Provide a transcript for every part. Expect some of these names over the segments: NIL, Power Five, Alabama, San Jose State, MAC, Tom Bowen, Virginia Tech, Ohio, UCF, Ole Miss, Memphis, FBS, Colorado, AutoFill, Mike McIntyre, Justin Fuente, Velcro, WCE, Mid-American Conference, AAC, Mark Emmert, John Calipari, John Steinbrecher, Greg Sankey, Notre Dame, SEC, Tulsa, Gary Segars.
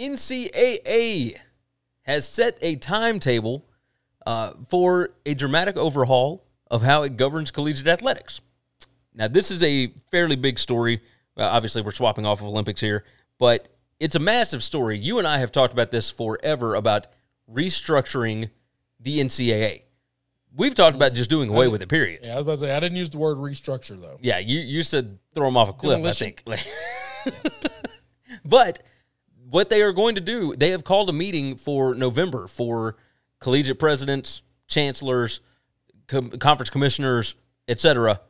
NCAA has set a timetable for a dramatic overhaul of how it governs collegiate athletics. Now, this is a fairly big story. Obviously, we're swapping off of Olympics here, but it's a massive story. You and I have talked about this forever, about restructuring the NCAA. We've talked about just doing away with it, period. Yeah, I was about to say, I didn't use the word restructure, though. Yeah, you said throw them off a cliff, I think. But what they are going to do, they have called a meeting for November for collegiate presidents, chancellors, conference commissioners, etc.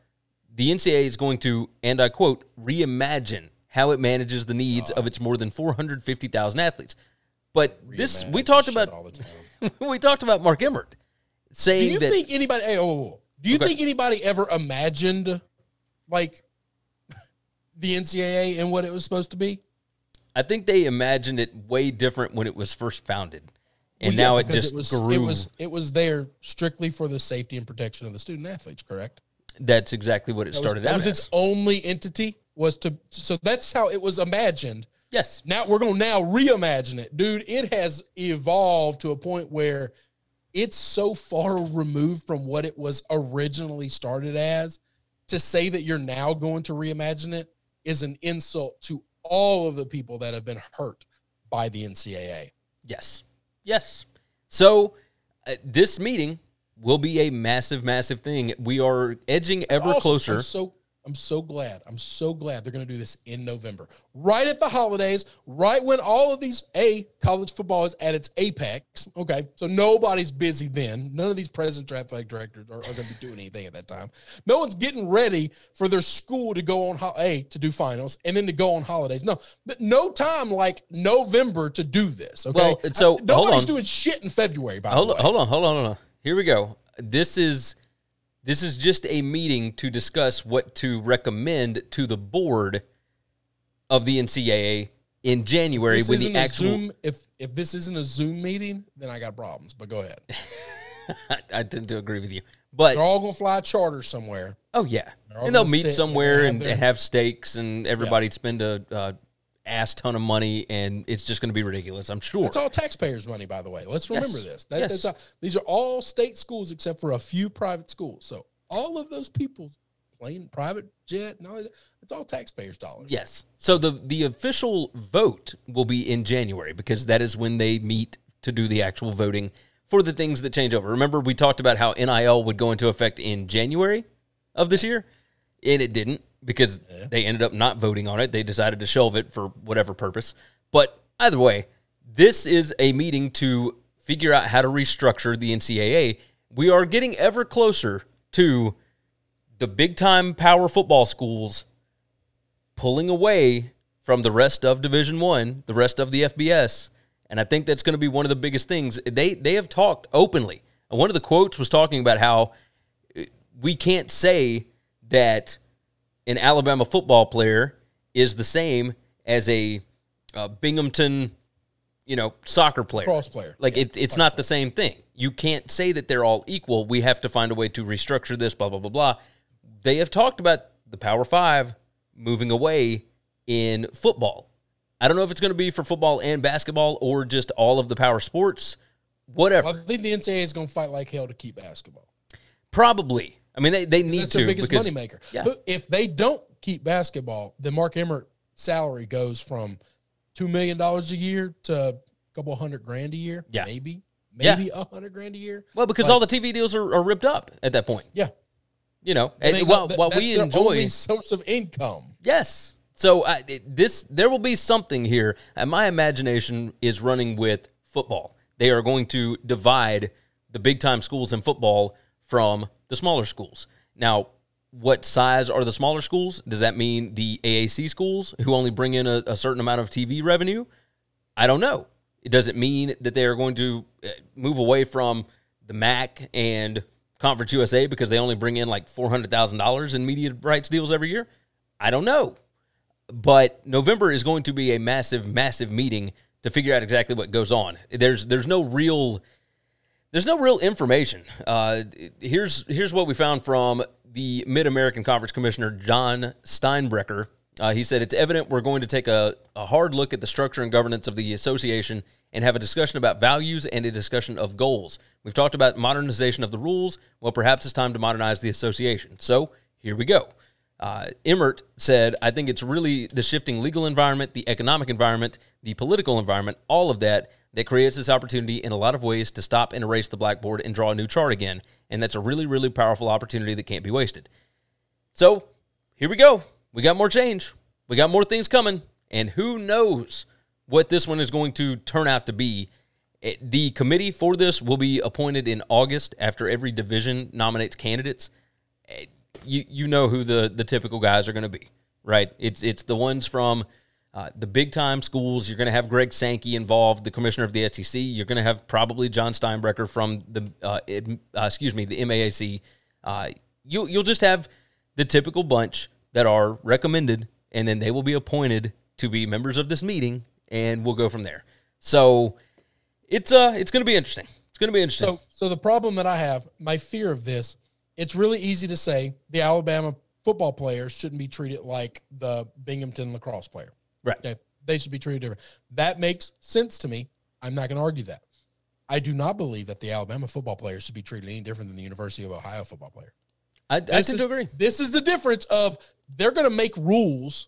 The NCAA is going to, and I quote, reimagine how it manages the needs of its more than 450,000 athletes. But this, we talked about all the time. We talked about Mark Emmert saying, do you that, think anybody? Hey, do you think anybody ever imagined like the NCAA and what it was supposed to be? I think they imagined it way different when it was first founded, and now it just grew. It was there strictly for the safety and protection of the student athletes. Correct. That's exactly what it started out as. That was its only entity. So that's how it was imagined. Yes. Now we're going to reimagine it. Dude, it has evolved to a point where it's so far removed from what it was originally started as, to say that you're now going to reimagine it is an insult to all of the people that have been hurt by the NCAA. Yes. Yes. So this meeting will be a massive, massive thing. We are edging ever closer. I'm so glad they're going to do this in November, right at the holidays, right when all of these, college football is at its apex. Okay, so nobody's busy then. None of these presidents or athletic directors are going to be doing anything at that time. No one's getting ready for their school to go on to do finals and then to go on holidays. No, but no time like November to do this. Okay, well, so nobody's doing shit in February. Hold on. Here we go. This is just a meeting to discuss what to recommend to the board of the NCAA in January. With the actual Zoom, if this isn't a Zoom meeting, then I got problems. But go ahead. I tend to agree with you. But they're all gonna fly a charter somewhere. Oh yeah, and they'll meet somewhere and have steaks, and everybody spend a ass ton of money, and it's just going to be ridiculous, I'm sure. It's all taxpayers' money, by the way. Let's remember this. That's all, these are all state schools except for a few private schools. So all of those people playing private jet, it's all taxpayers' dollars. Yes. So the official vote will be in January, because that is when they meet to do the actual voting for the things that change over. Remember, we talked about how NIL would go into effect in January of this year, and it didn't. Because they ended up not voting on it. They decided to shelve it for whatever purpose. But either way, this is a meeting to figure out how to restructure the NCAA. We are getting ever closer to the big-time power football schools pulling away from the rest of Division I, the rest of the FBS, and I think that's going to be one of the biggest things. They have talked openly. And one of the quotes was talking about how we can't say that an Alabama football player is the same as a Binghamton, soccer player. Cross player. Like, it's not the same thing. You can't say that they're all equal. We have to find a way to restructure this, blah, blah, blah, blah. They have talked about the Power Five moving away in football. I don't know if it's going to be for football and basketball or just all of the power sports, whatever. Well, I think the NCAA is going to fight like hell to keep basketball. Probably. I mean, they need to. That's their biggest moneymaker. Yeah. But if they don't keep basketball, then Mark Emmert's salary goes from $2 million a year to a couple $100 grand a year, maybe $100 grand a year. Well, because all the TV deals are ripped up at that point. Yeah. While we enjoy. That's their only source of income. Yes. So there will be something here. And my imagination is running with football. They are going to divide the big-time schools in football from the smaller schools. Now, what size are the smaller schools? Does that mean the AAC schools who only bring in a certain amount of TV revenue? I don't know. It doesn't mean that they are going to move away from the MAC and Conference USA because they only bring in like $400,000 in media rights deals every year. I don't know. But November is going to be a massive, massive meeting to figure out exactly what goes on. There's no real... There's no real information. Here's what we found from the Mid-American Conference Commissioner, John Steinbrecher. He said, it's evident we're going to take a hard look at the structure and governance of the association and have a discussion about values and a discussion of goals. We've talked about modernization of the rules. Well, perhaps it's time to modernize the association. So here we go. Emmert said, I think it's really the shifting legal environment, the economic environment, the political environment, all of that, that creates this opportunity in a lot of ways to stop and erase the blackboard and draw a new chart again. And that's a really, really powerful opportunity that can't be wasted. So here we go. We got more change. We got more things coming. And who knows what this one is going to turn out to be. The committee for this will be appointed in August after every division nominates candidates. You know who the typical guys are going to be, right? It's the ones from the big-time schools. You're going to have Greg Sankey involved, the commissioner of the SEC. You're going to have probably John Steinbrecher from the MAAC. You'll just have the typical bunch that are recommended, and then they will be appointed to be members of this meeting, and we'll go from there. So it's going to be interesting. It's going to be interesting. So the problem that I have, my fear of this, it's really easy to say the Alabama football players shouldn't be treated like the Binghamton lacrosse player. Right. Okay? They should be treated different. That makes sense to me. I'm not going to argue that. I do not believe that the Alabama football players should be treated any different than the University of Ohio football player. I tend to agree. This is the difference of they're going to make rules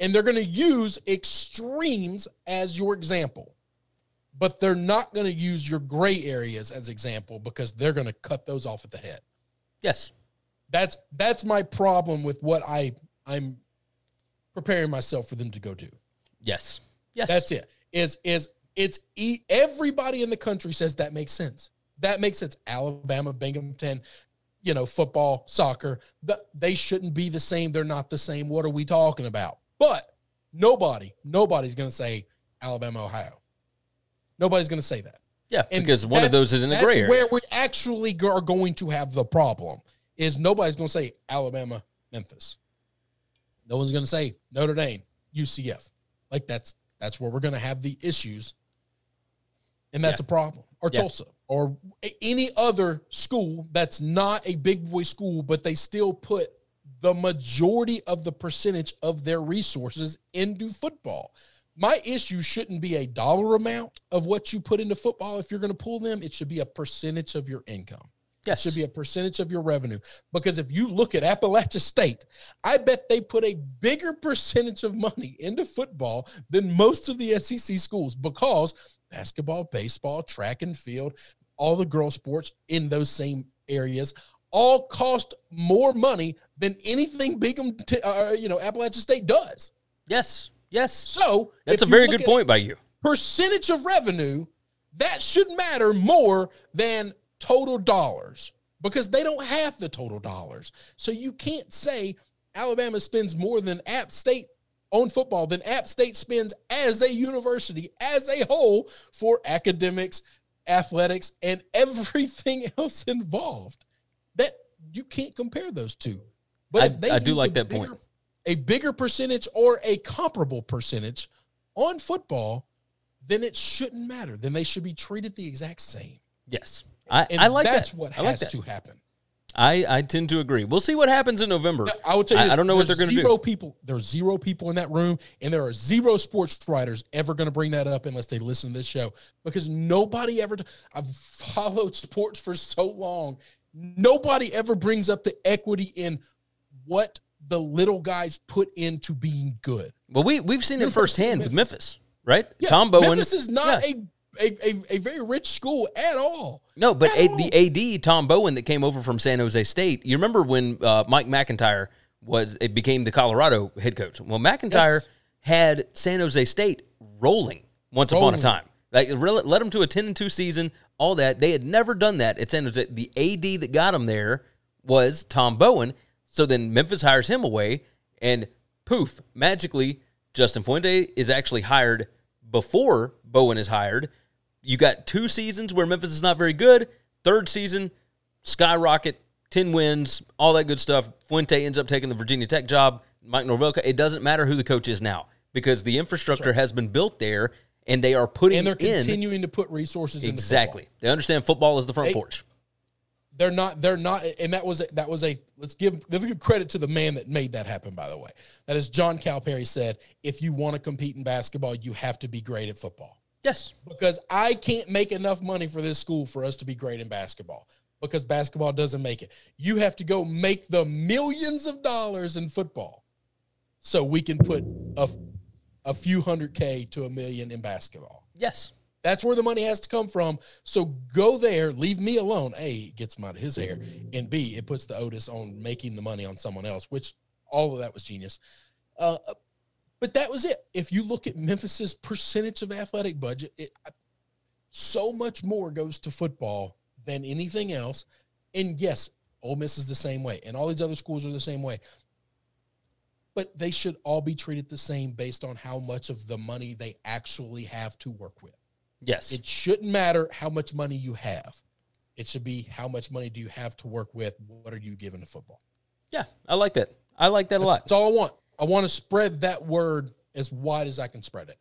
and they're going to use extremes as your example, but they're not going to use your gray areas as example because they're going to cut those off at the head. Yes. That's my problem with what I'm preparing myself for them to go do. Yes. Yes. That's it. Everybody in the country says that makes sense. That makes sense. Alabama, Binghamton, football, soccer, they shouldn't be the same. They're not the same. What are we talking about? But nobody's going to say Alabama, Ohio. Nobody's going to say that. Yeah, and because one of those is in the gray area. That's where we actually are going to have the problem is nobody's going to say Alabama, Memphis. No one's going to say Notre Dame, UCF. Like that's where we're going to have the issues, and that's a problem. Or Tulsa. Or any other school that's not a big boy school, but they still put the majority of the percentage of their resources into football. My issue shouldn't be a dollar amount of what you put into football. If you're going to pull them, it should be a percentage of your income. Yes. It should be a percentage of your revenue. Because if you look at Appalachian State, I bet they put a bigger percentage of money into football than most of the SEC schools because basketball, baseball, track and field, all the girl sports in those same areas all cost more money than anything Binghamton, Appalachian State does. Yes, yes. So that's a very good point by you. Percentage of revenue, that should matter more than total dollars because they don't have the total dollars. So you can't say Alabama spends more than App State on football than App State spends as a university, as a whole, for academics, athletics, and everything else involved. That you can't compare those two. But if they use a bigger percentage or a comparable percentage on football, then it shouldn't matter. Then they should be treated the exact same. Yes. I like that. That's what has to happen. I tend to agree. We'll see what happens in November. I will tell you this, I don't know what they're going to do. There are zero people in that room, and there are zero sports writers ever going to bring that up unless they listen to this show because nobody ever – I've followed sports for so long. Nobody ever brings up the equity in what the little guys put into being good. Well, we've seen it firsthand with Memphis, right? Yeah, Tom Bowen. Memphis is not a very rich school at all. No, but the AD, Tom Bowen, that came over from San Jose State, you remember when Mike McIntyre became the Colorado head coach. Well, McIntyre had San Jose State rolling once upon a time. Like, led them to a 10-2 season, all that. They had never done that at San Jose. The AD that got them there was Tom Bowen, so then Memphis hires him away, and poof, magically, Justin Fuente is actually hired before Bowen is hired. You got two seasons where Memphis is not very good. Third season, skyrocket, 10 wins, all that good stuff. Fuente ends up taking the Virginia Tech job. Mike Norvell, it doesn't matter who the coach is now because the infrastructure has been built there, and they are continuing to put resources in. Exactly. They understand football is the front porch. They're not, and that was a, let's give credit to the man that made that happen, by the way. That is John Calipari said, if you want to compete in basketball, you have to be great at football. Yes. Because I can't make enough money for this school for us to be great in basketball, because basketball doesn't make it. You have to go make the millions of dollars in football so we can put a few hundred K to $1 million in basketball. Yes. That's where the money has to come from. So go there, leave me alone. A, it gets him out of his hair, and B, it puts the onus on making the money on someone else, which all of that was genius. But that was it. If you look at Memphis's percentage of athletic budget, so much more goes to football than anything else. And yes, Ole Miss is the same way, and all these other schools are the same way. But they should all be treated the same based on how much of the money they actually have to work with. Yes. It shouldn't matter how much money you have. It should be how much money do you have to work with? What are you giving to football? Yeah, I like that. I like that a lot. That's all I want. I want to spread that word as wide as I can spread it.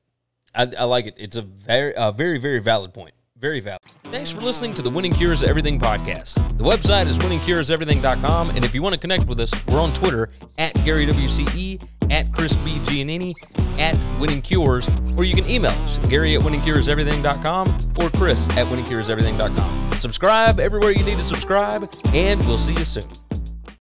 I like it. It's a very, very valid point. Very valid. Thanks for listening to the Winning Cures Everything podcast. The website is winningcureseverything.com, and if you want to connect with us, we're on Twitter at Gary WCE, at Chris B. Giannini, at Winning Cures, or you can email us, Gary at winningcureseverything.com or Chris at winningcureseverything.com. Subscribe everywhere you need to subscribe, and we'll see you soon.